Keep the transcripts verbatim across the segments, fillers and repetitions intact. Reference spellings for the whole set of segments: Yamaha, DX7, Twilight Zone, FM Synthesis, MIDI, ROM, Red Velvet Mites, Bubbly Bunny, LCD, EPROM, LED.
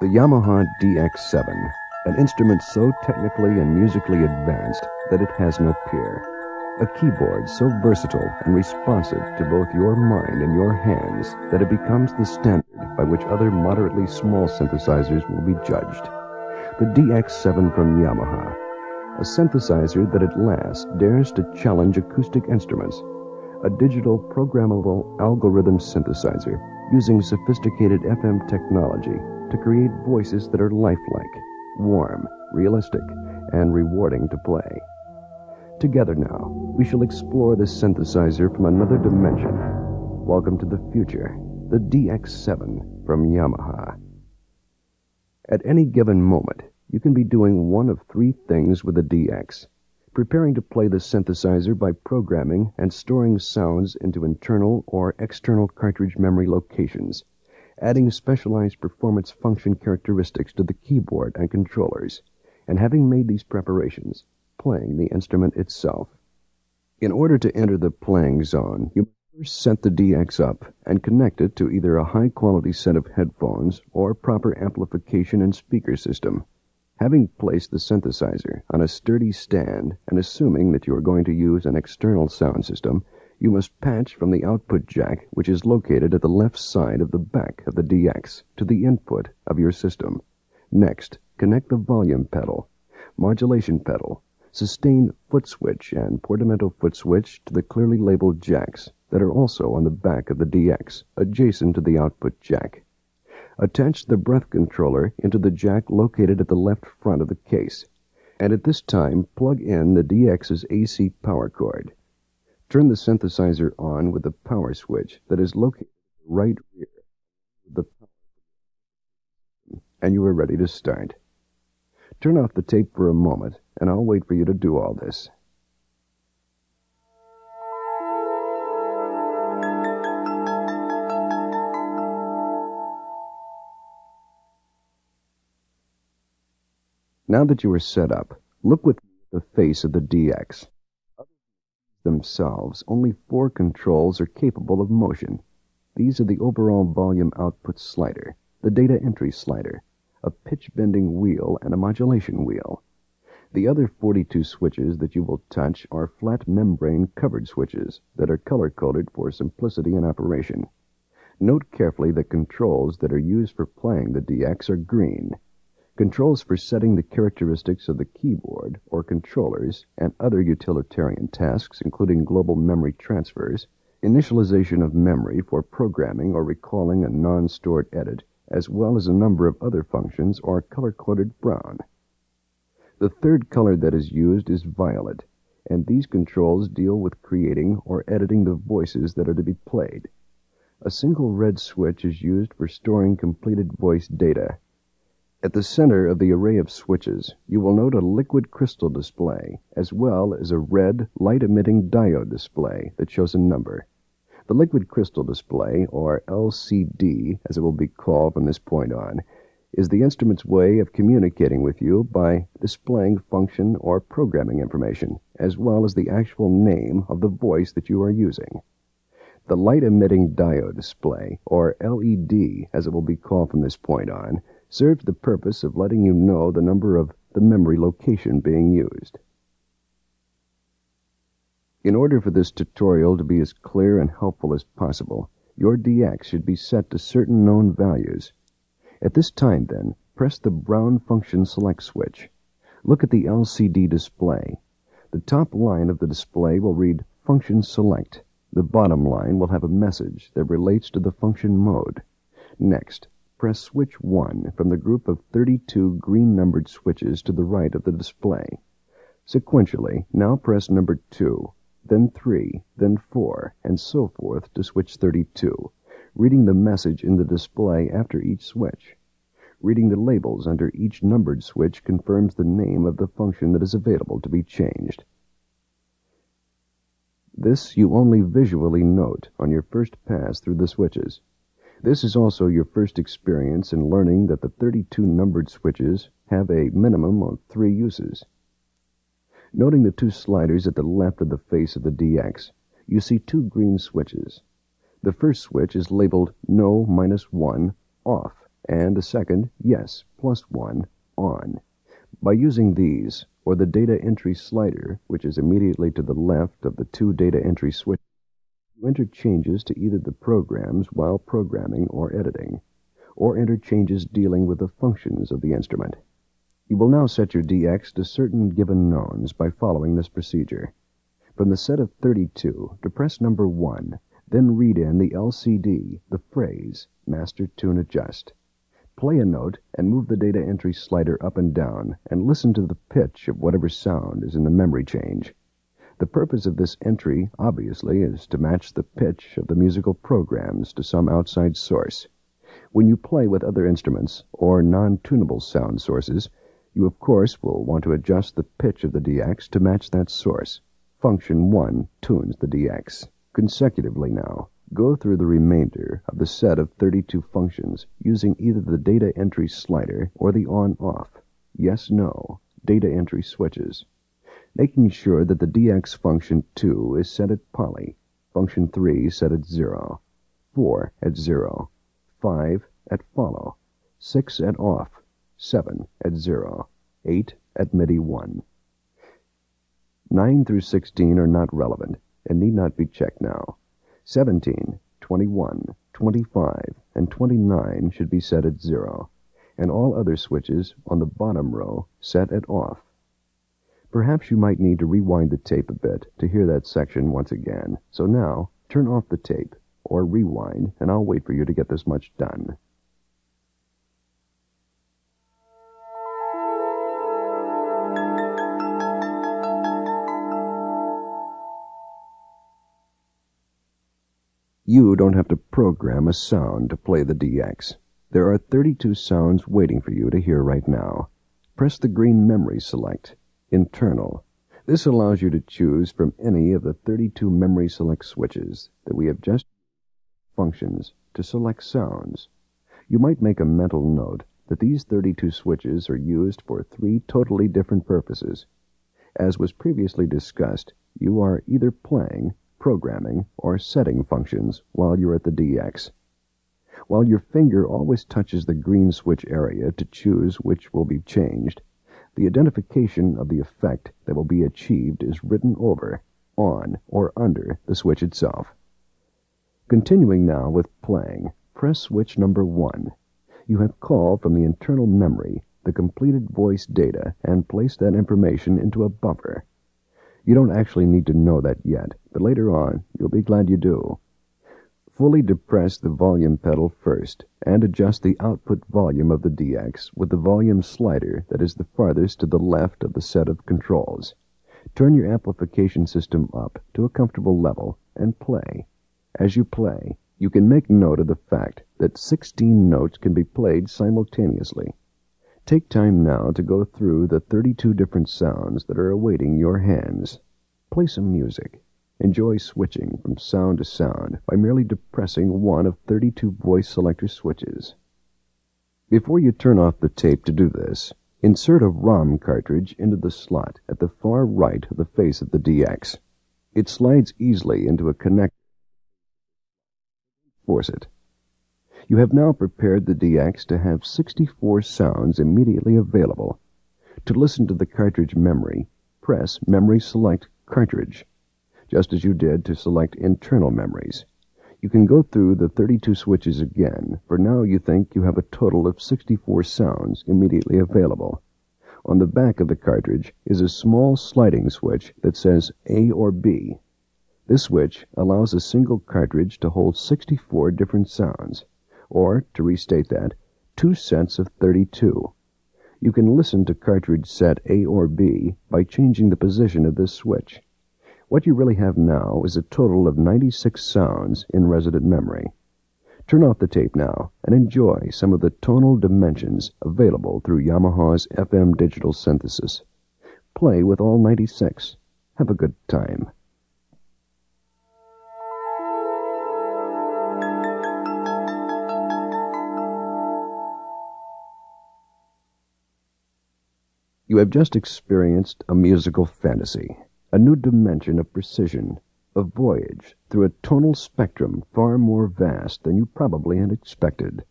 The Yamaha D X seven, an instrument so technically and musically advanced that it has no peer. A keyboard so versatile and responsive to both your mind and your hands that it becomes the standard by which other moderately small synthesizers will be judged. The D X seven from Yamaha, a synthesizer that at last dares to challenge acoustic instruments, a digital programmable algorithm synthesizer using sophisticated F M technology to create voices that are lifelike, warm, realistic, and rewarding to play. Together now, we shall explore this synthesizer from another dimension. Welcome to the future, the D X seven from Yamaha. At any given moment, you can be doing one of three things with the D X. Preparing to play the synthesizer by programming and storing sounds into internal or external cartridge memory locations, adding specialized performance function characteristics to the keyboard and controllers, and having made these preparations, playing the instrument itself. In order to enter the playing zone, you first set the D X up and connect it to either a high-quality set of headphones or proper amplification and speaker system. Having placed the synthesizer on a sturdy stand and assuming that you are going to use an external sound system, you must patch from the output jack, which is located at the left side of the back of the D X, to the input of your system. Next, connect the volume pedal, modulation pedal, sustained foot switch, and portamento foot switch to the clearly labeled jacks that are also on the back of the D X, adjacent to the output jack. Attach the breath controller into the jack located at the left front of the case, and at this time plug in the D X's A C power cord. Turn the synthesizer on with the power switch that is located in the right rear of the power, and you are ready to start. Turn off the tape for a moment, and I'll wait for you to do all this. Now that you are set up, look with the face of the D X. Themselves, only four controls are capable of motion. These are the overall volume output slider, the data entry slider, a pitch-bending wheel, and a modulation wheel. The other forty-two switches that you will touch are flat membrane-covered switches that are color-coded for simplicity in operation. Note carefully that controls that are used for playing the D X are green. Controls for setting the characteristics of the keyboard or controllers and other utilitarian tasks, including global memory transfers, initialization of memory for programming or recalling a non-stored edit, as well as a number of other functions, are color-coded brown. The third color that is used is violet, and these controls deal with creating or editing the voices that are to be played. A single red switch is used for storing completed voice data. At the center of the array of switches, you will note a liquid crystal display, as well as a red, light-emitting diode display that shows a number. The liquid crystal display, or L C D, as it will be called from this point on, is the instrument's way of communicating with you by displaying function or programming information, as well as the actual name of the voice that you are using. The light-emitting diode display, or L E D, as it will be called from this point on, serves the purpose of letting you know the number of the memory location being used. In order for this tutorial to be as clear and helpful as possible, your D X should be set to certain known values. At this time, then, press the brown function select switch. Look at the L C D display. The top line of the display will read function select. The bottom line will have a message that relates to the function mode. Next, press switch one from the group of thirty-two green-numbered switches to the right of the display. Sequentially, now press number two, then three, then four, and so forth to switch thirty-two, reading the message in the display after each switch. Reading the labels under each numbered switch confirms the name of the function that is available to be changed. This you only visually note on your first pass through the switches. This is also your first experience in learning that the thirty-two numbered switches have a minimum of three uses. Noting the two sliders at the left of the face of the D X, you see two green switches. The first switch is labeled no minus one, off, and a second yes plus one on. By using these, or the data entry slider, which is immediately to the left of the two data entry switches, you enter changes to either the programs while programming or editing, or enter changes dealing with the functions of the instrument. You will now set your D X to certain given knowns by following this procedure. From the set of thirty-two, depress number one, then read in the L C D the phrase Master Tune Adjust. Play a note and move the data entry slider up and down and listen to the pitch of whatever sound is in the memory change. The purpose of this entry, obviously, is to match the pitch of the musical programs to some outside source. When you play with other instruments or non-tunable sound sources, you of course will want to adjust the pitch of the D X to match that source. Function one tunes the D X. Consecutively now, go through the remainder of the set of thirty-two functions using either the data entry slider or the on-off, yes-no, data entry switches, making sure that the D X function two is set at poly, function three set at zero, four at zero, five at follow, six at off, seven at zero, eight at MIDI one. nine through sixteen are not relevant and need not be checked now. seventeen, twenty-one, twenty-five, and twenty-nine should be set at zero, and all other switches on the bottom row set at off. Perhaps you might need to rewind the tape a bit to hear that section once again. So now, turn off the tape, or rewind, and I'll wait for you to get this much done. You don't have to program a sound to play the D X. There are thirty-two sounds waiting for you to hear right now. Press the green memory select. Internal. This allows you to choose from any of the thirty-two memory select switches that we have just functions to select sounds. You might make a mental note that these thirty-two switches are used for three totally different purposes. As was previously discussed, you are either playing, programming, or setting functions while you're at the D X. While your finger always touches the green switch area to choose which will be changed, the identification of the effect that will be achieved is written over, on, or under the switch itself. Continuing now with playing, press switch number one. You have called from the internal memory the completed voice data and placed that information into a buffer. You don't actually need to know that yet, but later on you'll be glad you do. Fully depress the volume pedal first and adjust the output volume of the D X with the volume slider that is the farthest to the left of the set of controls. Turn your amplification system up to a comfortable level and play. As you play, you can make note of the fact that sixteen notes can be played simultaneously. Take time now to go through the thirty-two different sounds that are awaiting your hands. Play some music. Enjoy switching from sound to sound by merely depressing one of thirty-two voice selector switches. Before you turn off the tape to do this, insert a ROM cartridge into the slot at the far right of the face of the D X. It slides easily into a connector. Force it. You have now prepared the D X to have sixty-four sounds immediately available. To listen to the cartridge memory, press Memory Select Cartridge, just as you did to select internal memories. You can go through the thirty-two switches again, for now you think you have a total of sixty-four sounds immediately available. On the back of the cartridge is a small sliding switch that says A or B. This switch allows a single cartridge to hold sixty-four different sounds, or, to restate that, two sets of thirty-two. You can listen to cartridge set A or B by changing the position of this switch. What you really have now is a total of ninety-six sounds in resident memory. Turn off the tape now and enjoy some of the tonal dimensions available through Yamaha's F M digital synthesis. Play with all ninety-six. Have a good time. You have just experienced a musical fantasy. A new dimension of precision, a voyage through a tonal spectrum far more vast than you probably had expected.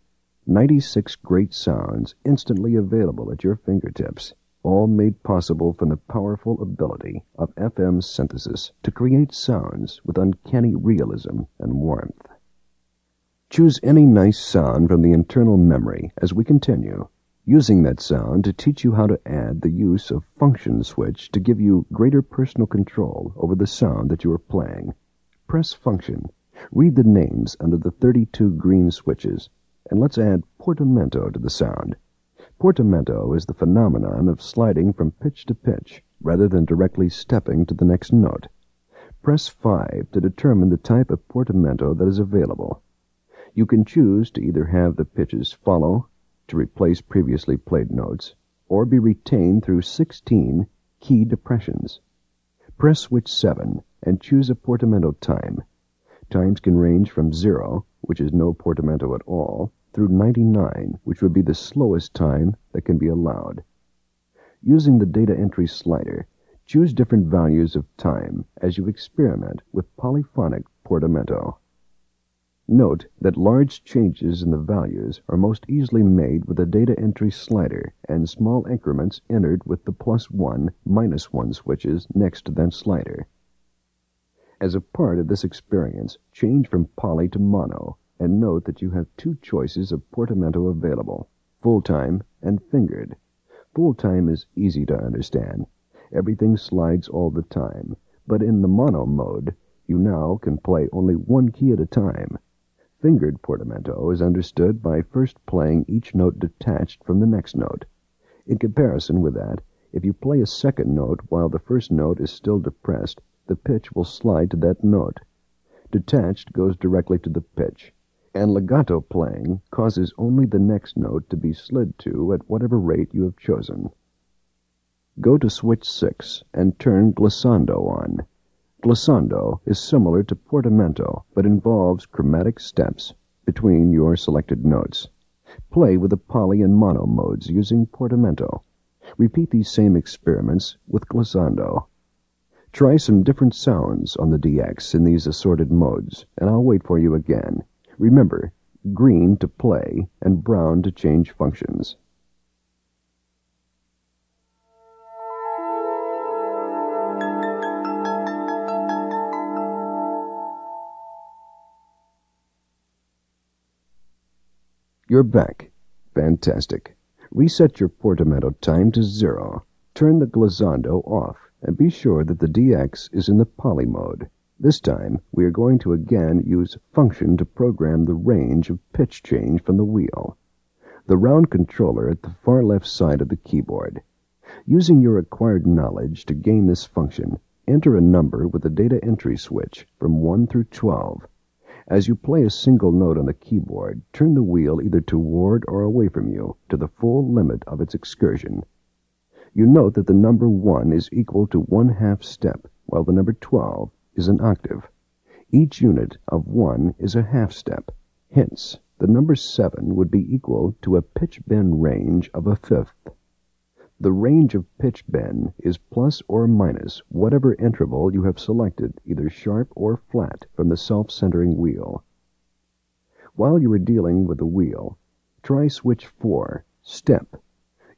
ninety-six great sounds instantly available at your fingertips, all made possible from the powerful ability of F M synthesis to create sounds with uncanny realism and warmth. Choose any nice sound from the internal memory as we continue, using that sound to teach you how to add the use of function switch to give you greater personal control over the sound that you are playing. Press function. Read the names under the thirty-two green switches, and let's add portamento to the sound. Portamento is the phenomenon of sliding from pitch to pitch rather than directly stepping to the next note. Press five to determine the type of portamento that is available. You can choose to either have the pitches follow, to replace previously played notes, or be retained through sixteen key depressions. Press switch seven and choose a portamento time. Times can range from zero, which is no portamento at all, through ninety-nine, which would be the slowest time that can be allowed. Using the data entry slider, choose different values of time as you experiment with polyphonic portamento. Note that large changes in the values are most easily made with the data entry slider and small increments entered with the plus one, minus one switches next to that slider. As a part of this experience, change from poly to mono, and note that you have two choices of portamento available, full-time and fingered. Full-time is easy to understand. Everything slides all the time, but in the mono mode, you now can play only one key at a time. Fingered portamento is understood by first playing each note detached from the next note. In comparison with that, if you play a second note while the first note is still depressed, the pitch will slide to that note. Detached goes directly to the pitch, and legato playing causes only the next note to be slid to at whatever rate you have chosen. Go to switch six and turn glissando on. Glissando is similar to portamento, but involves chromatic steps between your selected notes. Play with the poly and mono modes using portamento. Repeat these same experiments with glissando. Try some different sounds on the D X in these assorted modes, and I'll wait for you again. Remember, green to play and brown to change functions. You're back. Fantastic. Reset your portamento time to zero. Turn the glissando off, and be sure that the D X is in the poly mode. This time, we are going to again use function to program the range of pitch change from the wheel. The round controller at the far left side of the keyboard. Using your acquired knowledge to gain this function, enter a number with a data entry switch from one through twelve. As you play a single note on the keyboard, turn the wheel either toward or away from you to the full limit of its excursion. You note that the number one is equal to one-half step, while the number twelve is an octave. Each unit of one is a half step. Hence, the number seven would be equal to a pitch bend range of a fifth. The range of pitch bend is plus or minus whatever interval you have selected, either sharp or flat, from the self-centering wheel. While you are dealing with the wheel, try switch four, step.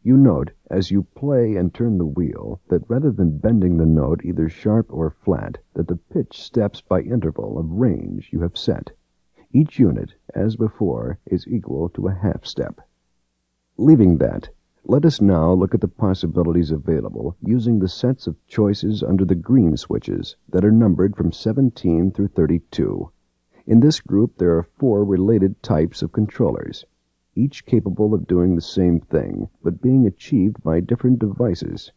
You note, as you play and turn the wheel, that rather than bending the note either sharp or flat, that the pitch steps by interval of range you have set. Each unit, as before, is equal to a half step. Leaving that, let us now look at the possibilities available using the sets of choices under the green switches that are numbered from seventeen through thirty-two. In this group there are four related types of controllers, each capable of doing the same thing, but being achieved by different devices.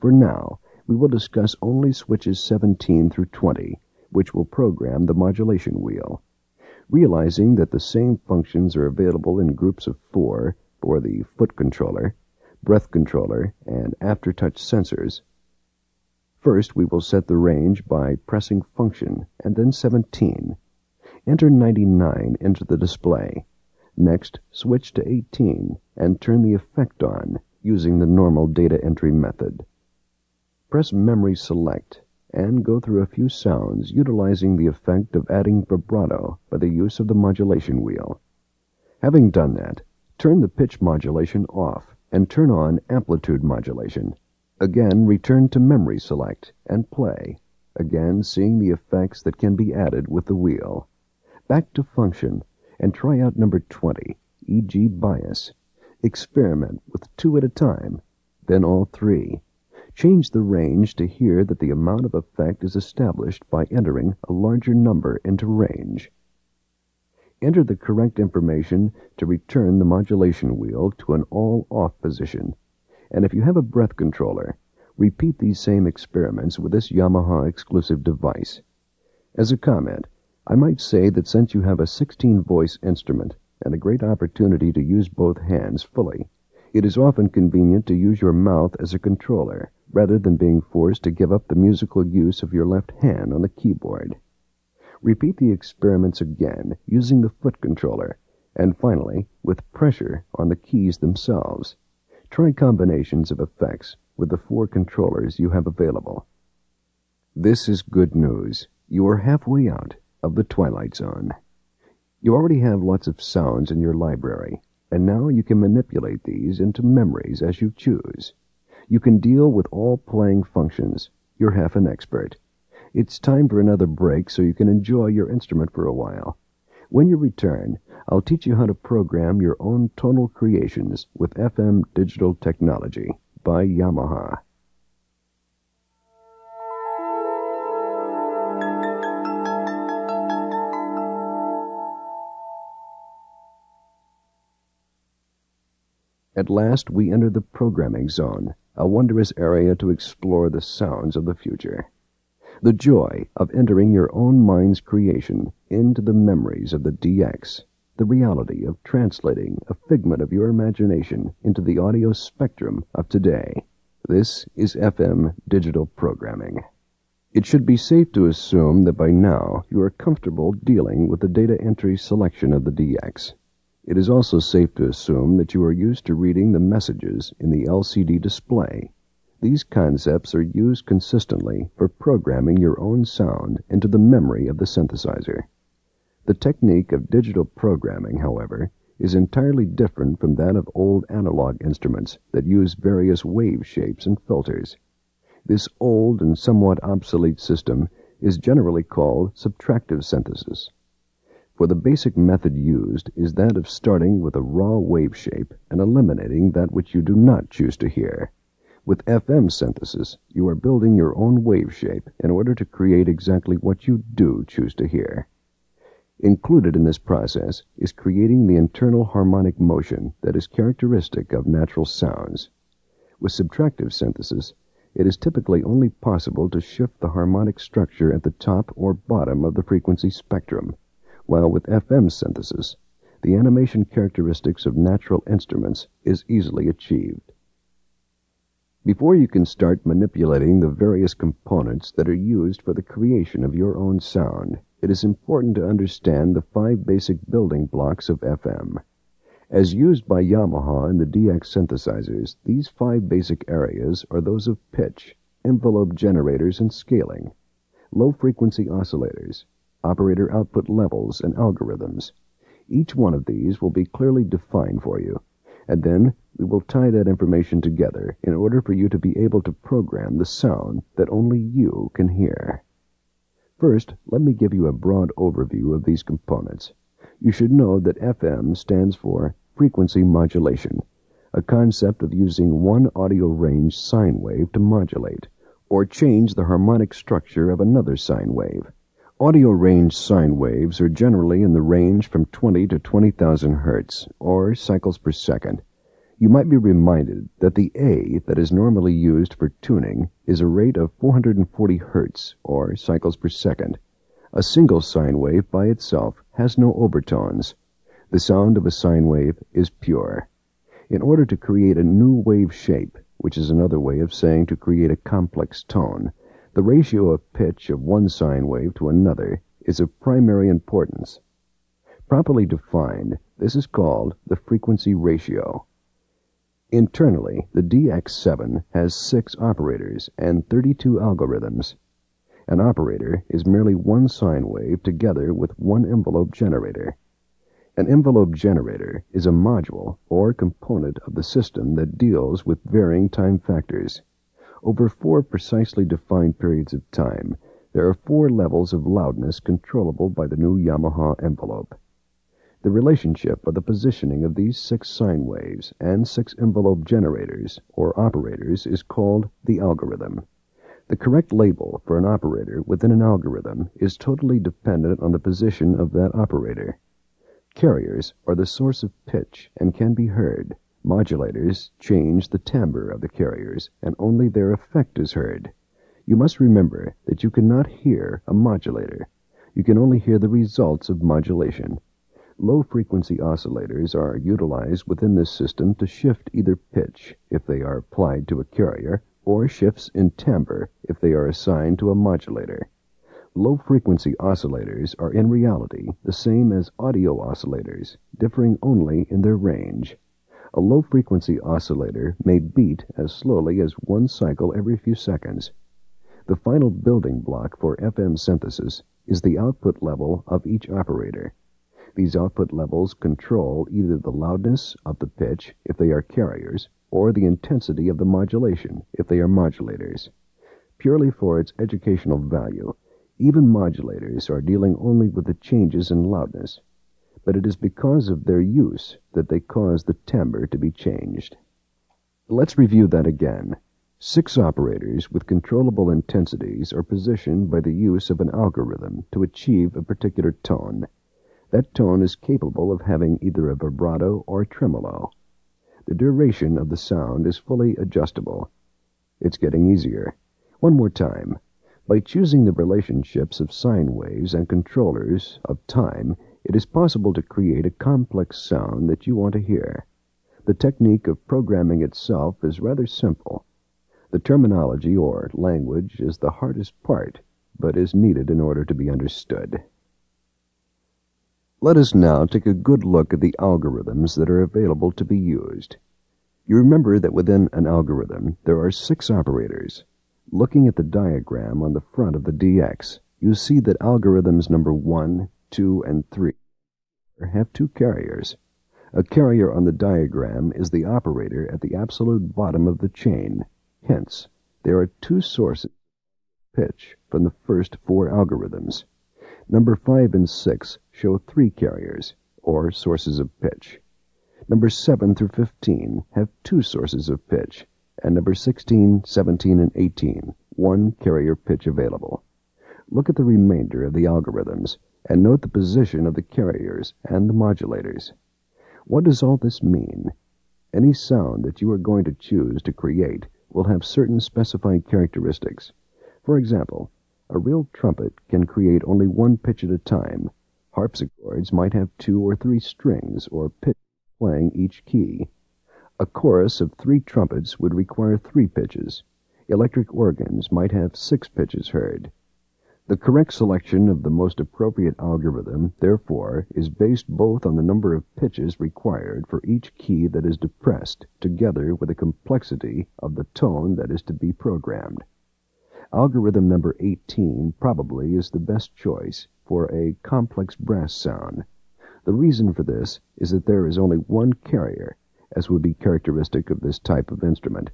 For now, we will discuss only switches seventeen through twenty, which will program the modulation wheel. Realizing that the same functions are available in groups of four for the foot controller, breath controller, and aftertouch sensors, first we will set the range by pressing function and then seventeen. Enter ninety-nine into the display. Next, switch to eighteen and turn the effect on using the normal data entry method. Press memory select and go through a few sounds utilizing the effect of adding vibrato by the use of the modulation wheel. Having done that, turn the pitch modulation off and turn on amplitude modulation. Again, return to memory select and play, again seeing the effects that can be added with the wheel. Back to function and try out number twenty, for example bias. Experiment with two at a time, then all three. Change the range to hear that the amount of effect is established by entering a larger number into range. Enter the correct information to return the modulation wheel to an all-off position. And if you have a breath controller, repeat these same experiments with this Yamaha exclusive device. As a comment, I might say that since you have a sixteen voice instrument and a great opportunity to use both hands fully, it is often convenient to use your mouth as a controller rather than being forced to give up the musical use of your left hand on the keyboard. Repeat the experiments again using the foot controller, and finally with pressure on the keys themselves. Try combinations of effects with the four controllers you have available. This is good news. You are halfway out of the Twilight Zone. You already have lots of sounds in your library, and now you can manipulate these into memories as you choose. You can deal with all playing functions. You're half an expert. It's time for another break so you can enjoy your instrument for a while. When you return, I'll teach you how to program your own tonal creations with F M digital technology by Yamaha. At last we enter the programming zone, a wondrous area to explore the sounds of the future. The joy of entering your own mind's creation into the memories of the D X, the reality of translating a figment of your imagination into the audio spectrum of today. This is F M digital programming. It should be safe to assume that by now you are comfortable dealing with the data entry selection of the D X. It is also safe to assume that you are used to reading the messages in the L C D display. These concepts are used consistently for programming your own sound into the memory of the synthesizer. The technique of digital programming, however, is entirely different from that of old analog instruments that use various wave shapes and filters. This old and somewhat obsolete system is generally called subtractive synthesis, for the basic method used is that of starting with a raw wave shape and eliminating that which you do not choose to hear. With F M synthesis, you are building your own wave shape in order to create exactly what you do choose to hear. Included in this process is creating the internal harmonic motion that is characteristic of natural sounds. With subtractive synthesis, it is typically only possible to shift the harmonic structure at the top or bottom of the frequency spectrum, while with F M synthesis, the animation characteristics of natural instruments is easily achieved. Before you can start manipulating the various components that are used for the creation of your own sound, it is important to understand the five basic building blocks of F M. As used by Yamaha and the D X synthesizers, these five basic areas are those of pitch, envelope generators and scaling, low-frequency oscillators, operator output levels and algorithms. Each one of these will be clearly defined for you, and then we will tie that information together in order for you to be able to program the sound that only you can hear. First, let me give you a broad overview of these components. You should know that F M stands for frequency modulation, a concept of using one audio range sine wave to modulate, or change the harmonic structure of another sine wave. Audio range sine waves are generally in the range from twenty to twenty thousand hertz, or cycles per second. You might be reminded that the A that is normally used for tuning is a rate of four hundred forty hertz, or cycles per second. A single sine wave by itself has no overtones. The sound of a sine wave is pure. In order to create a new wave shape, which is another way of saying to create a complex tone, the ratio of pitch of one sine wave to another is of primary importance. Properly defined, this is called the frequency ratio. Internally, the D X seven has six operators and thirty-two algorithms. An operator is merely one sine wave together with one envelope generator. An envelope generator is a module or component of the system that deals with varying time factors. Over four precisely defined periods of time, there are four levels of loudness controllable by the new Yamaha envelope. The relationship of the positioning of these six sine waves and six envelope generators, or operators, is called the algorithm. The correct label for an operator within an algorithm is totally dependent on the position of that operator. Carriers are the source of pitch and can be heard. Modulators change the timbre of the carriers, and only their effect is heard. You must remember that you cannot hear a modulator. You can only hear the results of modulation. Low-frequency oscillators are utilized within this system to shift either pitch, if they are applied to a carrier, or shifts in timbre, if they are assigned to a modulator. Low-frequency oscillators are in reality the same as audio oscillators, differing only in their range. A low-frequency oscillator may beat as slowly as one cycle every few seconds. The final building block for F M synthesis is the output level of each operator. These output levels control either the loudness of the pitch, if they are carriers, or the intensity of the modulation, if they are modulators. Purely for its educational value, even modulators are dealing only with the changes in loudness, but it is because of their use that they cause the timbre to be changed. Let's review that again. Six operators with controllable intensities are positioned by the use of an algorithm to achieve a particular tone. That tone is capable of having either a vibrato or tremolo. The duration of the sound is fully adjustable. It's getting easier. One more time. By choosing the relationships of sine waves and controllers of time, it is possible to create a complex sound that you want to hear. The technique of programming itself is rather simple. The terminology or language is the hardest part, but is needed in order to be understood. Let us now take a good look at the algorithms that are available to be used. You remember that within an algorithm there are six operators. Looking at the diagram on the front of the D X, you see that algorithms number one, two, and three have two carriers. A carrier on the diagram is the operator at the absolute bottom of the chain. Hence, there are two sources of pitch from the first four algorithms. Number five and six show three carriers, or sources of pitch. Number seven through fifteen have two sources of pitch, and number sixteen, seventeen, and eighteen, one carrier pitch available. Look at the remainder of the algorithms, and note the position of the carriers and the modulators. What does all this mean? Any sound that you are going to choose to create will have certain specified characteristics. For example, a real trumpet can create only one pitch at a time. Harpsichords might have two or three strings or pitches playing each key. A chorus of three trumpets would require three pitches. Electric organs might have six pitches heard. The correct selection of the most appropriate algorithm, therefore, is based both on the number of pitches required for each key that is depressed, together with the complexity of the tone that is to be programmed. Algorithm number eighteen probably is the best choice for a complex brass sound. The reason for this is that there is only one carrier, as would be characteristic of this type of instrument,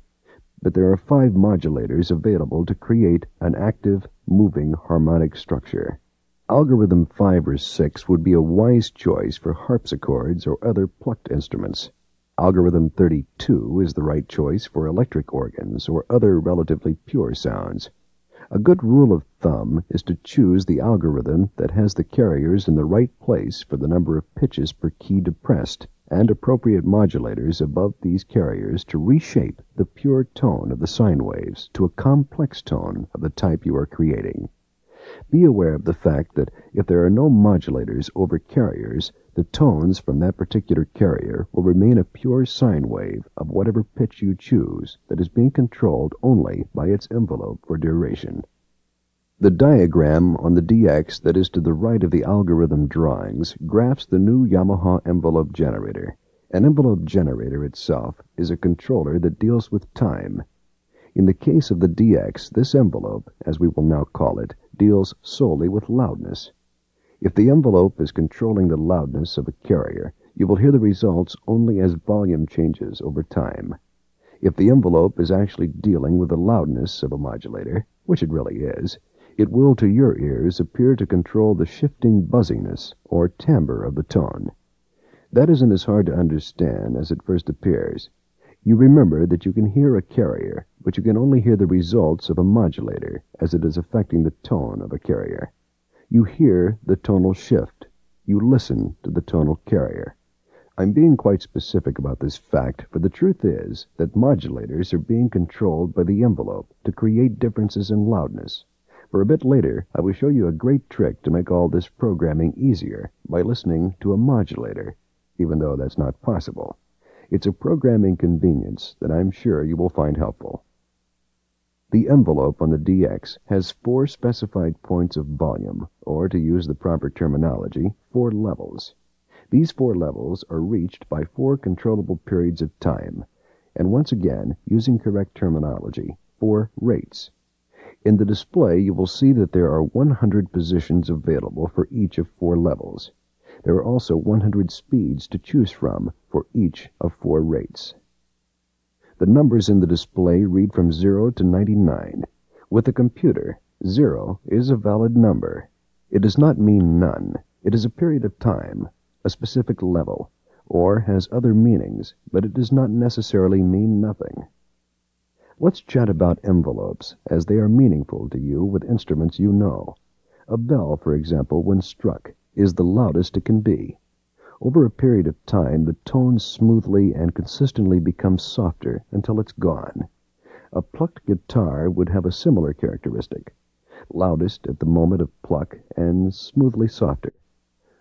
but there are five modulators available to create an active, moving harmonic structure. Algorithm five or six would be a wise choice for harpsichords or other plucked instruments. Algorithm thirty-two is the right choice for electric organs or other relatively pure sounds. A good rule of thumb is to choose the algorithm that has the carriers in the right place for the number of pitches per key depressed, and appropriate modulators above these carriers to reshape the pure tone of the sine waves to a complex tone of the type you are creating. Be aware of the fact that if there are no modulators over carriers, the tones from that particular carrier will remain a pure sine wave of whatever pitch you choose that is being controlled only by its envelope for duration. The diagram on the D X that is to the right of the algorithm drawings graphs the new Yamaha envelope generator. An envelope generator itself is a controller that deals with time. In the case of the D X, this envelope, as we will now call it, deals solely with loudness. If the envelope is controlling the loudness of a carrier, you will hear the results only as volume changes over time. If the envelope is actually dealing with the loudness of a modulator, which it really is, it will to your ears appear to control the shifting buzziness or timbre of the tone. That isn't as hard to understand as it first appears. You remember that you can hear a carrier, but you can only hear the results of a modulator as it is affecting the tone of a carrier. You hear the tonal shift. You listen to the tonal carrier. I'm being quite specific about this fact, for the truth is that modulators are being controlled by the envelope to create differences in loudness. For a bit later, I will show you a great trick to make all this programming easier by listening to a modulator, even though that's not possible. It's a programming convenience that I'm sure you will find helpful. The envelope on the D X has four specified points of volume, or to use the proper terminology, four levels. These four levels are reached by four controllable periods of time, and once again, using correct terminology, four rates. In the display, you will see that there are one hundred positions available for each of four levels. There are also one hundred speeds to choose from for each of four rates. The numbers in the display read from zero to ninety-nine. With a computer, zero is a valid number. It does not mean none. It is a period of time, a specific level, or has other meanings, but it does not necessarily mean nothing. Let's chat about envelopes, as they are meaningful to you with instruments you know. A bell, for example, when struck, is the loudest it can be. Over a period of time, the tone smoothly and consistently becomes softer until it's gone. A plucked guitar would have a similar characteristic, loudest at the moment of pluck and smoothly softer.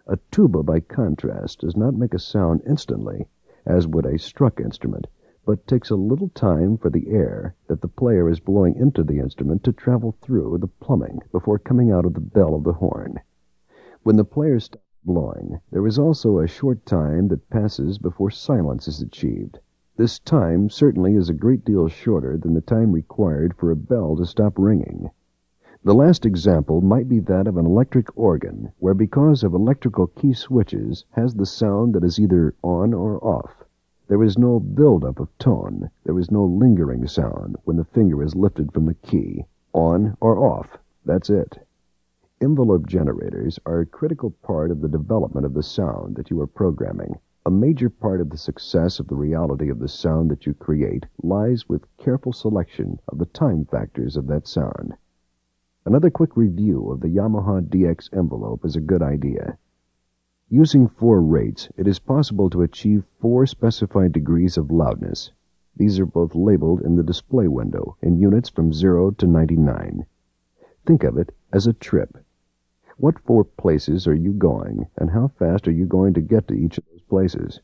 A tuba, by contrast, does not make a sound instantly, as would a struck instrument, but takes a little time for the air that the player is blowing into the instrument to travel through the plumbing before coming out of the bell of the horn. When the player stops blowing, there is also a short time that passes before silence is achieved. This time certainly is a great deal shorter than the time required for a bell to stop ringing. The last example might be that of an electric organ, where because of electrical key switches has the sound that is either on or off. There is no build-up of tone. There is no lingering sound when the finger is lifted from the key. On or off, that's it. Envelope generators are a critical part of the development of the sound that you are programming. A major part of the success of the reality of the sound that you create lies with careful selection of the time factors of that sound. Another quick review of the Yamaha D X envelope is a good idea. Using four rates, it is possible to achieve four specified degrees of loudness. These are both labeled in the display window in units from zero to ninety-nine. Think of it as a trip. What four places are you going, and how fast are you going to get to each of those places?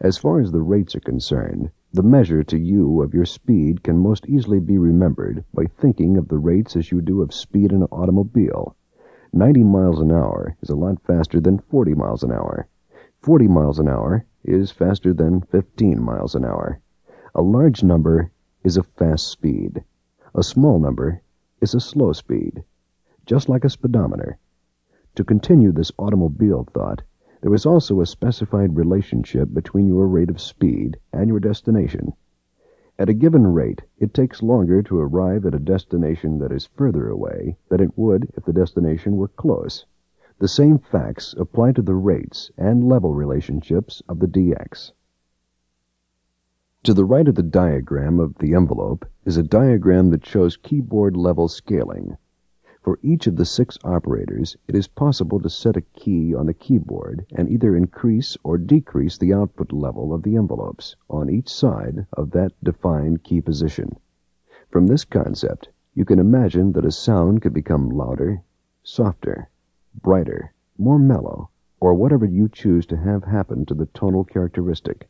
As far as the rates are concerned, the measure to you of your speed can most easily be remembered by thinking of the rates as you do of speed in an automobile. ninety miles an hour is a lot faster than forty miles an hour. forty miles an hour is faster than fifteen miles an hour. A large number is a fast speed. A small number is a slow speed, just like a speedometer. To continue this automobile thought, there is also a specified relationship between your rate of speed and your destination. At a given rate, it takes longer to arrive at a destination that is further away than it would if the destination were close. The same facts apply to the rates and level relationships of the D X. To the right of the diagram of the envelope is a diagram that shows keyboard level scaling. For each of the six operators, it is possible to set a key on the keyboard and either increase or decrease the output level of the envelopes on each side of that defined key position. From this concept, you can imagine that a sound could become louder, softer, brighter, more mellow, or whatever you choose to have happen to the tonal characteristic.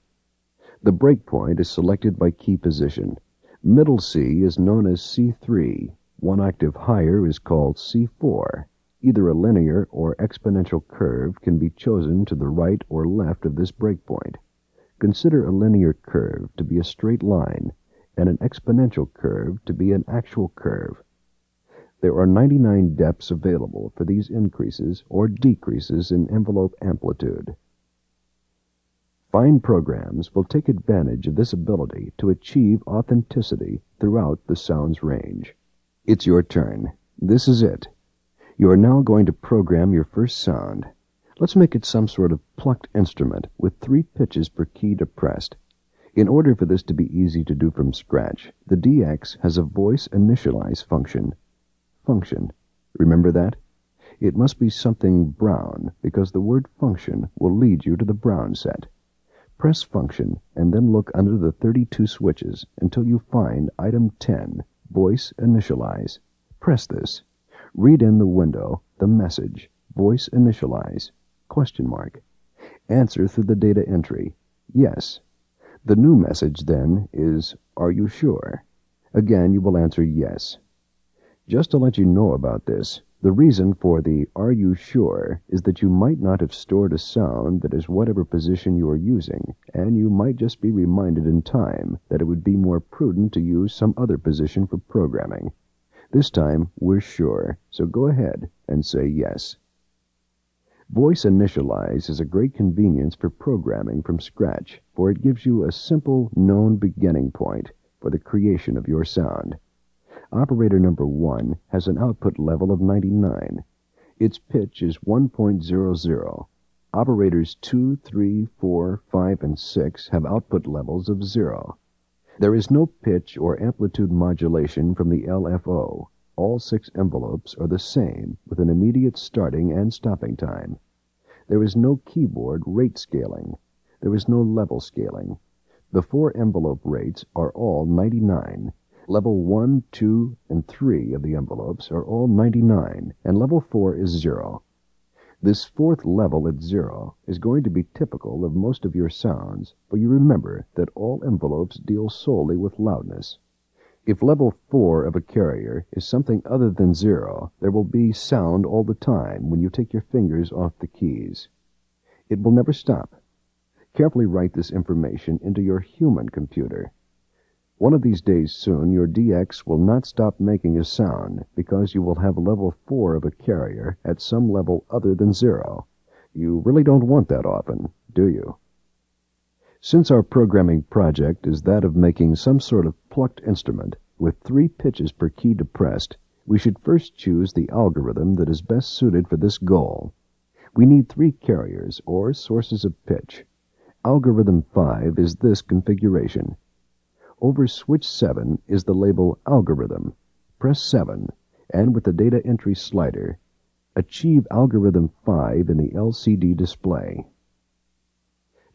The breakpoint is selected by key position. Middle C is known as C three. One octave higher is called C four. Either a linear or exponential curve can be chosen to the right or left of this breakpoint. Consider a linear curve to be a straight line and an exponential curve to be an actual curve. There are ninety-nine depths available for these increases or decreases in envelope amplitude. Fine programs will take advantage of this ability to achieve authenticity throughout the sound's range. It's your turn. This is it. You are now going to program your first sound. Let's make it some sort of plucked instrument with three pitches per key depressed. In order for this to be easy to do from scratch, the D X has a voice initialize function. Function. Remember that? It must be something brown, because the word function will lead you to the brown set. Press function and then look under the thirty-two switches until you find item ten, voice initialize. Press this. Read in the window the message, voice initialize, question mark. Answer through the data entry, yes. The new message then is, are you sure? Again, you will answer yes. Just to let you know about this, the reason for the are you sure is that you might not have stored a sound that is whatever position you are using, and you might just be reminded in time that it would be more prudent to use some other position for programming. This time, we're sure, so go ahead and say yes. Voice Initialize is a great convenience for programming from scratch, for it gives you a simple, known beginning point for the creation of your sound. Operator number one has an output level of ninety-nine. Its pitch is one point zero zero. Operators two, three, four, five, and six have output levels of zero. There is no pitch or amplitude modulation from the L F O. All six envelopes are the same, with an immediate starting and stopping time. There is no keyboard rate scaling. There is no level scaling. The four envelope rates are all ninety-nine. Level one, two, and three of the envelopes are all ninety-nine, and level four is zero. This fourth level at zero is going to be typical of most of your sounds, for you remember that all envelopes deal solely with loudness. If level four of a carrier is something other than zero, there will be sound all the time when you take your fingers off the keys. It will never stop. Carefully write this information into your human computer. One of these days soon, your D X will not stop making a sound, because you will have level four of a carrier at some level other than zero. You really don't want that often, do you? Since our programming project is that of making some sort of plucked instrument with three pitches per key depressed, we should first choose the algorithm that is best suited for this goal. We need three carriers or sources of pitch. Algorithm five is this configuration. Over switch seven is the label Algorithm. Press seven, and with the data entry slider, achieve Algorithm five in the L C D display.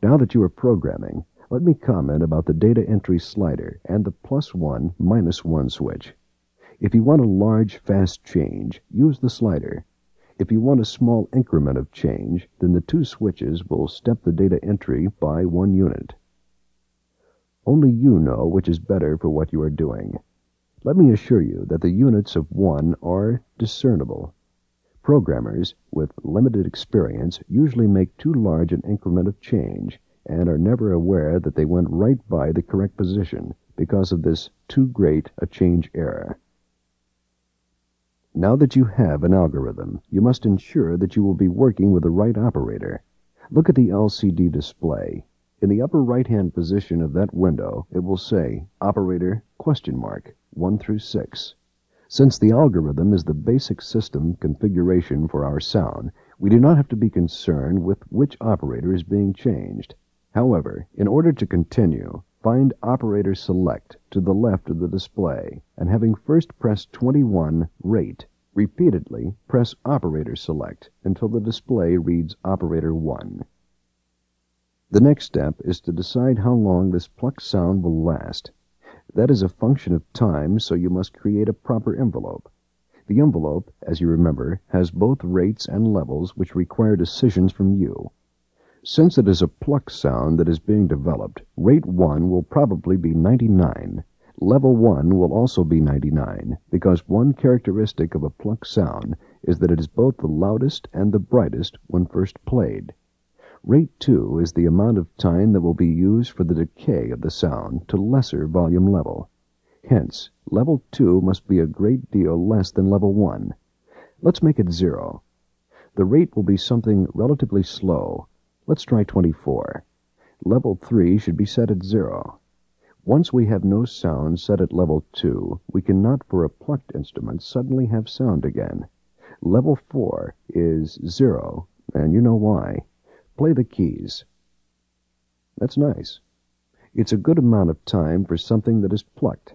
Now that you are programming, let me comment about the data entry slider and the plus one, minus one switch. If you want a large, fast change, use the slider. If you want a small increment of change, then the two switches will step the data entry by one unit. Only you know which is better for what you are doing. Let me assure you that the units of one are discernible. Programmers with limited experience usually make too large an increment of change and are never aware that they went right by the correct position because of this too great a change error. Now that you have an algorithm, you must ensure that you will be working with the right operator. Look at the L C D display. In the upper right-hand position of that window, it will say Operator question mark one through six. Since the algorithm is the basic system configuration for our sound, we do not have to be concerned with which operator is being changed. However, in order to continue, find Operator Select to the left of the display, and having first pressed twenty-one Rate, repeatedly press Operator Select until the display reads Operator one. The next step is to decide how long this plucked sound will last. That is a function of time, so you must create a proper envelope. The envelope, as you remember, has both rates and levels which require decisions from you. Since it is a plucked sound that is being developed, rate one will probably be ninety-nine. Level one will also be ninety-nine, because one characteristic of a plucked sound is that it is both the loudest and the brightest when first played. Rate two is the amount of time that will be used for the decay of the sound to lesser volume level. Hence, level two must be a great deal less than level one. Let's make it zero. The rate will be something relatively slow. Let's try twenty-four. Level three should be set at zero. Once we have no sound set at level two, we cannot for a plucked instrument suddenly have sound again. Level four is zero, and you know why. Play the keys. That's nice. It's a good amount of time for something that is plucked.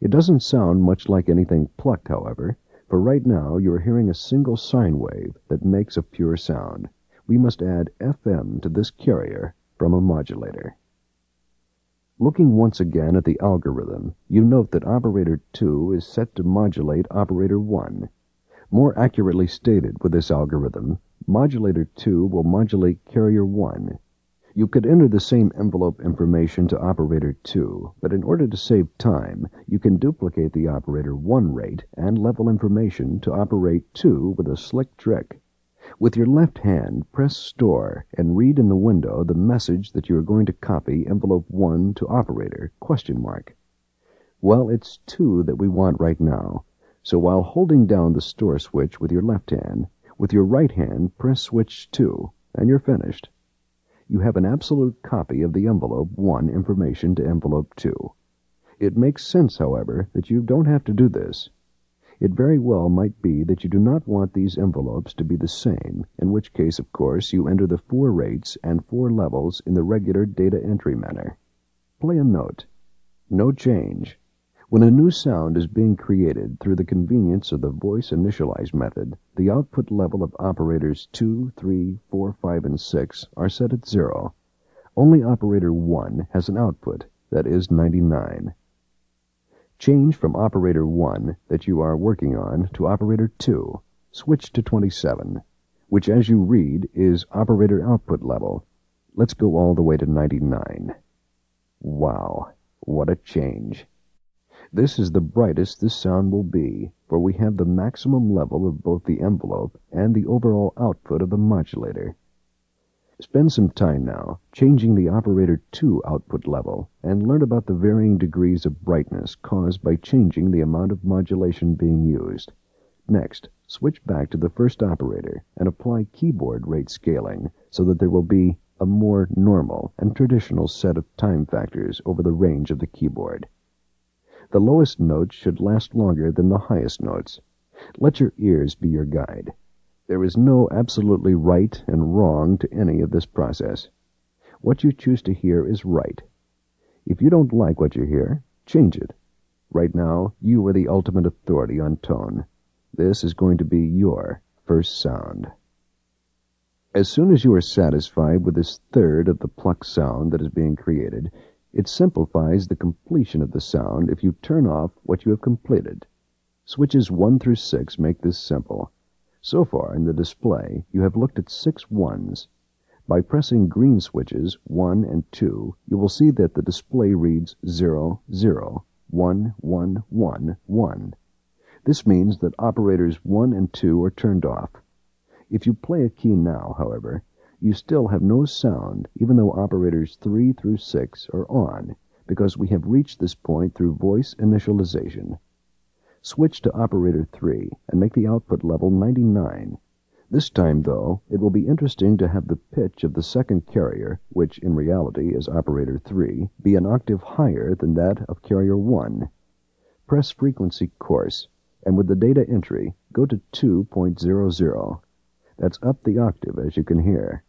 It doesn't sound much like anything plucked, however, for right now you're hearing a single sine wave that makes a pure sound. We must add F M to this carrier from a modulator. Looking once again at the algorithm, you note that operator two is set to modulate operator one. More accurately stated with this algorithm, modulator two will modulate carrier one. You could enter the same envelope information to operator two, but in order to save time, you can duplicate the operator one rate and level information to operator two with a slick trick. With your left hand, press Store and read in the window the message that you are going to copy envelope one to operator, question mark. Well, it's two that we want right now, so while holding down the Store switch with your left hand, with your right hand, press switch two, and you're finished. You have an absolute copy of the envelope one information to envelope two. It makes sense, however, that you don't have to do this. It very well might be that you do not want these envelopes to be the same, in which case, of course, you enter the four rates and four levels in the regular data entry manner. Play a note. No change. When a new sound is being created through the convenience of the voice initialize method, the output level of operators two, three, four, five, and six are set at zero. Only operator one has an output, that is ninety-nine. Change from operator one that you are working on to operator two. Switch to twenty-seven, which as you read is operator output level. Let's go all the way to ninety-nine. Wow, what a change. This is the brightest this sound will be, for we have the maximum level of both the envelope and the overall output of the modulator. Spend some time now changing the operator two output level and learn about the varying degrees of brightness caused by changing the amount of modulation being used. Next, switch back to the first operator and apply keyboard rate scaling so that there will be a more normal and traditional set of time factors over the range of the keyboard. The lowest notes should last longer than the highest notes. Let your ears be your guide. There is no absolutely right and wrong to any of this process. What you choose to hear is right. If you don't like what you hear, change it. Right now, you are the ultimate authority on tone. This is going to be your first sound. As soon as you are satisfied with this third of the plucked sound that is being created, it simplifies the completion of the sound if you turn off what you have completed. Switches one through six make this simple. So far in the display, you have looked at six ones. By pressing green switches one and two, you will see that the display reads zero, zero, one, one, one, one. This means that operators one and two are turned off. If you play a key now, however, you still have no sound, even though operators three through six are on, because we have reached this point through voice initialization. Switch to operator three and make the output level ninety-nine. This time, though, it will be interesting to have the pitch of the second carrier, which in reality is operator three, be an octave higher than that of carrier one. Press frequency course, and with the data entry, go to two point zero zero. That's up the octave, as you can hear.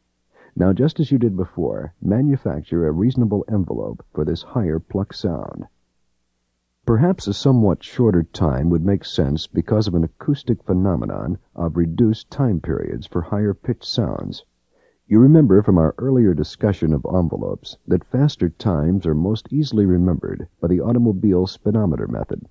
Now, just as you did before, manufacture a reasonable envelope for this higher pluck sound. Perhaps a somewhat shorter time would make sense because of an acoustic phenomenon of reduced time periods for higher pitch sounds. You remember from our earlier discussion of envelopes that faster times are most easily remembered by the automobile speedometer method.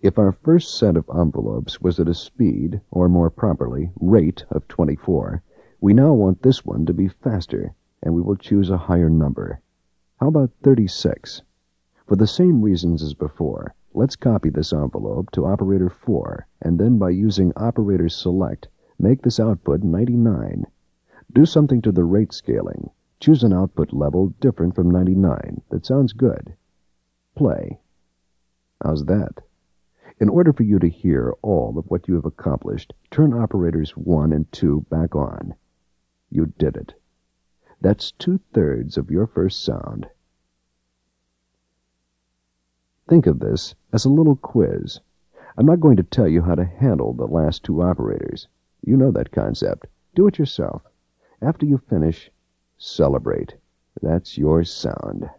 If our first set of envelopes was at a speed, or more properly, rate of twenty-four, we now want this one to be faster, and we will choose a higher number. How about thirty-six? For the same reasons as before, let's copy this envelope to operator four, and then by using operator select, make this output ninety-nine. Do something to the rate scaling. Choose an output level different from ninety-nine that sounds good. Play. How's that? In order for you to hear all of what you have accomplished, turn operators one and two back on. You did it. That's two-thirds of your first sound. Think of this as a little quiz. I'm not going to tell you how to handle the last two operators. You know that concept. Do it yourself. After you finish, celebrate. That's your sound.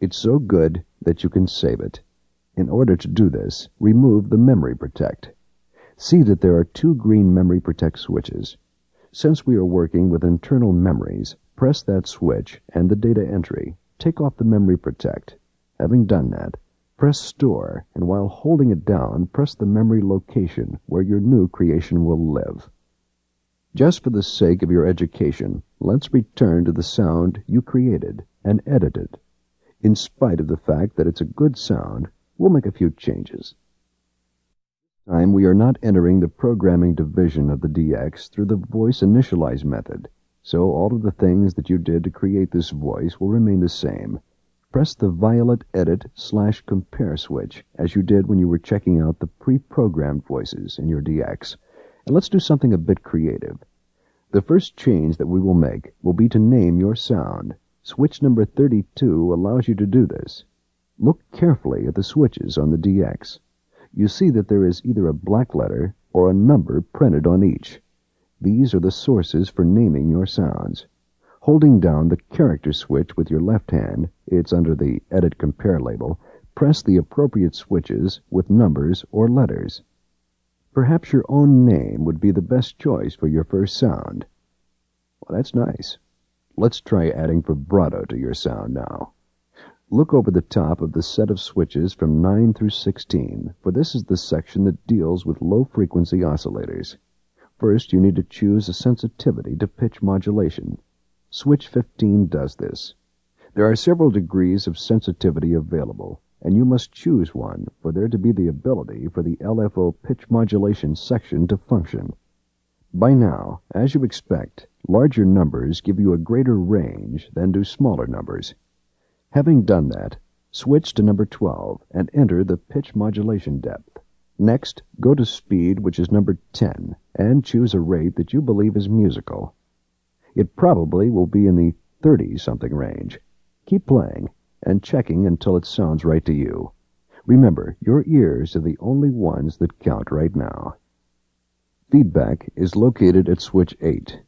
It's so good that you can save it. In order to do this, remove the Memory Protect. See that there are two green Memory Protect switches. Since we are working with internal memories, press that switch and the data entry. Take off the Memory Protect. Having done that, press Store, and while holding it down, press the memory location where your new creation will live. Just for the sake of your education, let's return to the sound you created and edit it. In spite of the fact that it's a good sound, we'll make a few changes. This time we are not entering the programming division of the D X through the voice initialize method, so all of the things that you did to create this voice will remain the same. Press the violet edit slash compare switch as you did when you were checking out the pre-programmed voices in your D X. And let's do something a bit creative. The first change that we will make will be to name your sound. Switch number thirty-two allows you to do this. Look carefully at the switches on the D X. You see that there is either a black letter or a number printed on each. These are the sources for naming your sounds. Holding down the character switch with your left hand, it's under the Edit Compare label, press the appropriate switches with numbers or letters. Perhaps your own name would be the best choice for your first sound. Well, that's nice. Let's try adding vibrato to your sound now. Look over the top of the set of switches from nine through sixteen, for this is the section that deals with low-frequency oscillators. First, you need to choose a sensitivity to pitch modulation. Switch fifteen does this. There are several degrees of sensitivity available, and you must choose one for there to be the ability for the L F O pitch modulation section to function. By now, as you expect, larger numbers give you a greater range than do smaller numbers. Having done that, switch to number twelve and enter the pitch modulation depth. Next, go to speed, which is number ten, and choose a rate that you believe is musical. It probably will be in the thirty-something range. Keep playing and checking until it sounds right to you. Remember, your ears are the only ones that count right now. Feedback is located at switch eight.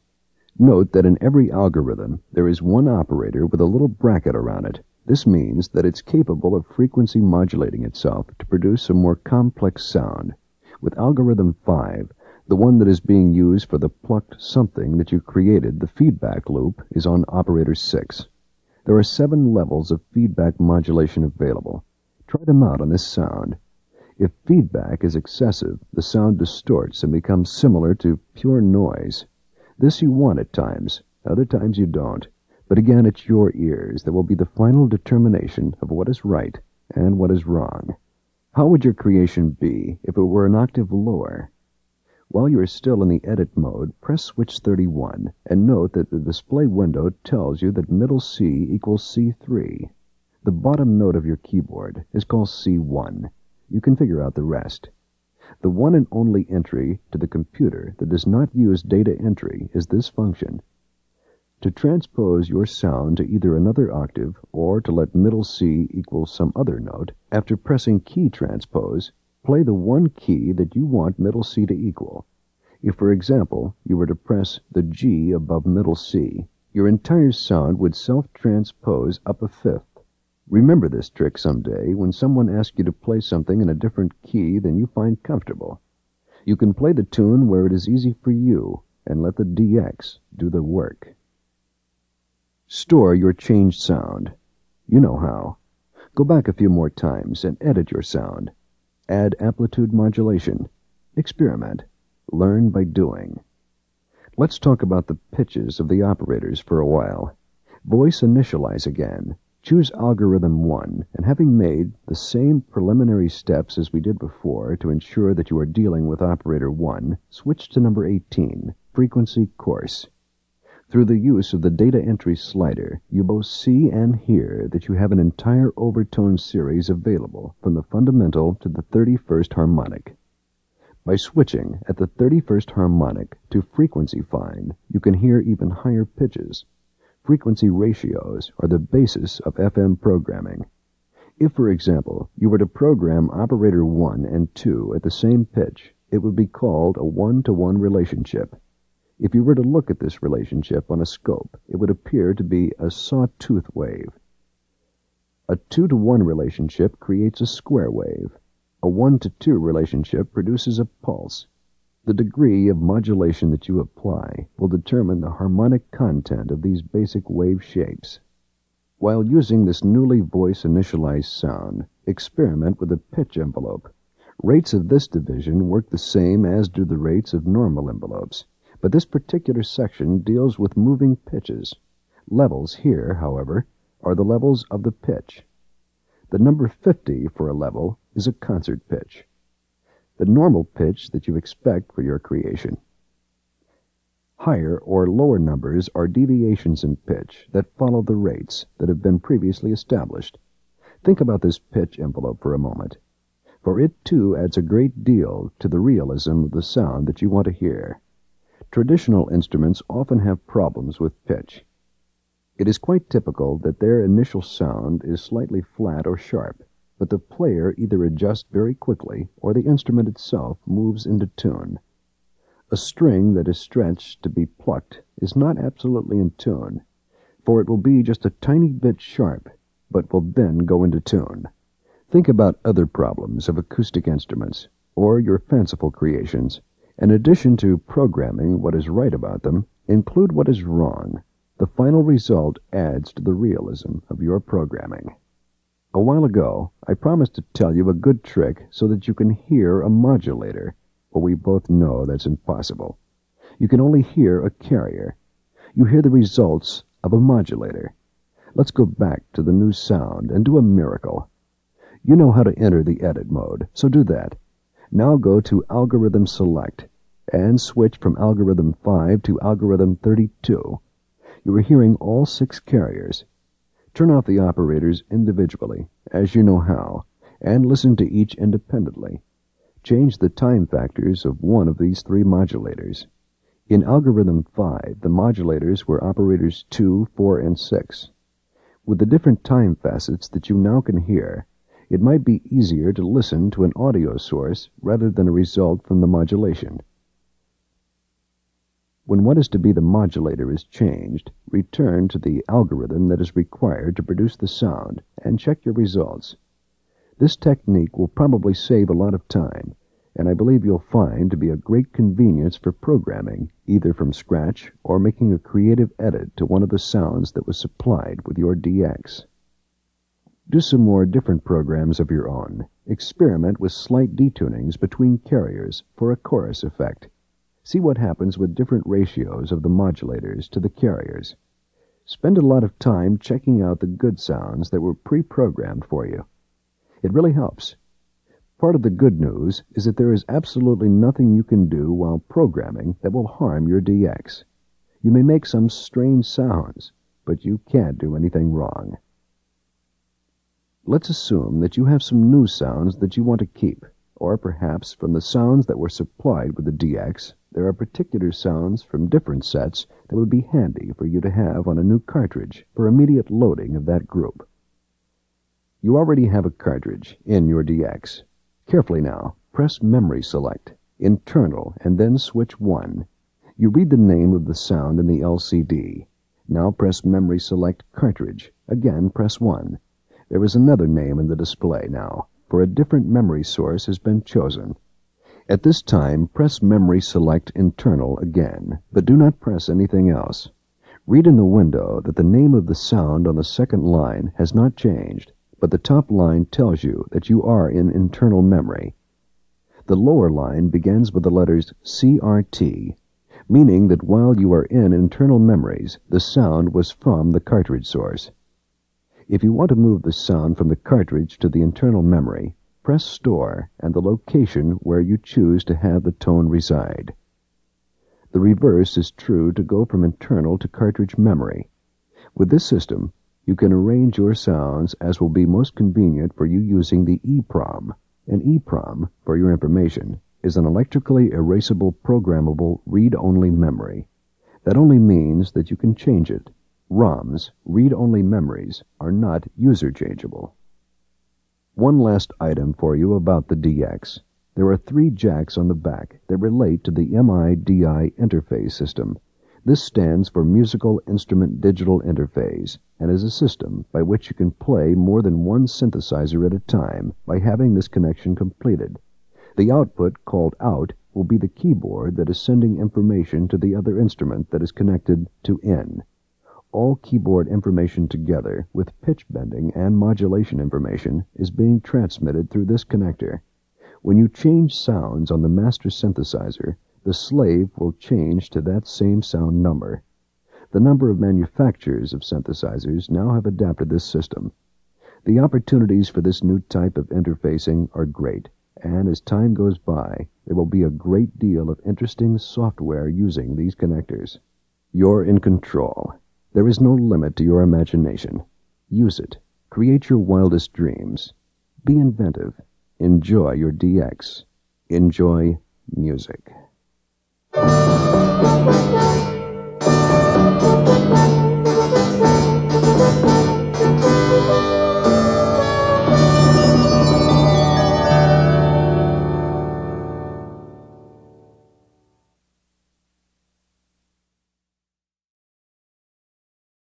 Note that in every algorithm, there is one operator with a little bracket around it. This means that it's capable of frequency modulating itself to produce a more complex sound. With algorithm five, the one that is being used for the plucked something that you created, the feedback loop, is on operator six. There are seven levels of feedback modulation available. Try them out on this sound. If feedback is excessive, the sound distorts and becomes similar to pure noise. This you want at times, other times you don't. But again, it's your ears that will be the final determination of what is right and what is wrong. How would your creation be if it were an octave lower? While you are still in the edit mode, press switch thirty-one and note that the display window tells you that middle C equals C three. The bottom note of your keyboard is called C one. You can figure out the rest. The one and only entry to the computer that does not use data entry is this function. To transpose your sound to either another octave or to let middle C equal some other note, after pressing key transpose, play the one key that you want middle C to equal. If, for example, you were to press the G above middle C, your entire sound would self-transpose up a fifth. Remember this trick someday when someone asks you to play something in a different key than you find comfortable. You can play the tune where it is easy for you and let the D X do the work. Store your changed sound. You know how. Go back a few more times and edit your sound. Add amplitude modulation. Experiment. Learn by doing. Let's talk about the pitches of the operators for a while. Voice initialize again. Choose algorithm one, and having made the same preliminary steps as we did before to ensure that you are dealing with operator one, switch to number eighteen, frequency coarse. Through the use of the data entry slider, you both see and hear that you have an entire overtone series available from the fundamental to the thirty-first harmonic. By switching at the thirty-first harmonic to frequency find, you can hear even higher pitches. Frequency ratios are the basis of F M programming. If, for example, you were to program operator one and two at the same pitch, it would be called a one-to-one relationship. If you were to look at this relationship on a scope, it would appear to be a sawtooth wave. A two-to-one relationship creates a square wave. A one-to-two relationship produces a pulse. The degree of modulation that you apply will determine the harmonic content of these basic wave shapes. While using this newly voice-initialized sound, experiment with a pitch envelope. Rates of this division work the same as do the rates of normal envelopes, but this particular section deals with moving pitches. Levels here, however, are the levels of the pitch. The number fifty for a level is a concert pitch, the normal pitch that you expect for your creation. Higher or lower numbers are deviations in pitch that follow the rates that have been previously established. Think about this pitch envelope for a moment, for it too adds a great deal to the realism of the sound that you want to hear. Traditional instruments often have problems with pitch. It is quite typical that their initial sound is slightly flat or sharp, but the player either adjusts very quickly or the instrument itself moves into tune. A string that is stretched to be plucked is not absolutely in tune, for it will be just a tiny bit sharp, but will then go into tune. Think about other problems of acoustic instruments, or your fanciful creations. In addition to programming what is right about them, include what is wrong. The final result adds to the realism of your programming. A while ago, I promised to tell you a good trick so that you can hear a modulator. Well, we both know that's impossible. You can only hear a carrier. You hear the results of a modulator. Let's go back to the new sound and do a miracle. You know how to enter the edit mode, so do that. Now go to Algorithm Select and switch from Algorithm five to Algorithm thirty-two. You are hearing all six carriers. Turn off the operators individually, as you know how, and listen to each independently. Change the time factors of one of these three modulators. In Algorithm five, the modulators were operators two, four, and six. With the different time facets that you now can hear, it might be easier to listen to an audio source rather than a result from the modulation. When what is to be the modulator is changed, return to the algorithm that is required to produce the sound and check your results. This technique will probably save a lot of time, and I believe you'll find to be a great convenience for programming, either from scratch or making a creative edit to one of the sounds that was supplied with your D X. Do some more different programs of your own. Experiment with slight detunings between carriers for a chorus effect. See what happens with different ratios of the modulators to the carriers. Spend a lot of time checking out the good sounds that were pre-programmed for you. It really helps. Part of the good news is that there is absolutely nothing you can do while programming that will harm your D X. You may make some strange sounds, but you can't do anything wrong. Let's assume that you have some new sounds that you want to keep, or perhaps from the sounds that were supplied with the D X, there are particular sounds from different sets that would be handy for you to have on a new cartridge for immediate loading of that group. You already have a cartridge in your D X. Carefully now, press Memory Select, Internal, and then switch one. You read the name of the sound in the L C D. Now press Memory Select Cartridge. Again, press one. There is another name in the display now, for a different memory source has been chosen. At this time, press Memory Select Internal again, but do not press anything else. Read in the window that the name of the sound on the second line has not changed, but the top line tells you that you are in internal memory. The lower line begins with the letters C R T, meaning that while you are in internal memories, the sound was from the cartridge source. If you want to move the sound from the cartridge to the internal memory, press Store and the location where you choose to have the tone reside. The reverse is true to go from internal to cartridge memory. With this system, you can arrange your sounds as will be most convenient for you using the EPROM. An EPROM, for your information, is an electrically erasable, programmable, read-only memory. That only means that you can change it. ROMs, read-only memories, are not user-changeable. One last item for you about the D X. There are three jacks on the back that relate to the MIDI interface system. This stands for Musical Instrument Digital Interface and is a system by which you can play more than one synthesizer at a time by having this connection completed. The output, called out, will be the keyboard that is sending information to the other instrument that is connected to in. All keyboard information together with pitch bending and modulation information is being transmitted through this connector. When you change sounds on the master synthesizer, the slave will change to that same sound number. The number of manufacturers of synthesizers now have adapted this system. The opportunities for this new type of interfacing are great, and as time goes by, there will be a great deal of interesting software using these connectors. You're in control. There is no limit to your imagination. Use it. Create your wildest dreams. Be inventive. Enjoy your D X. Enjoy music.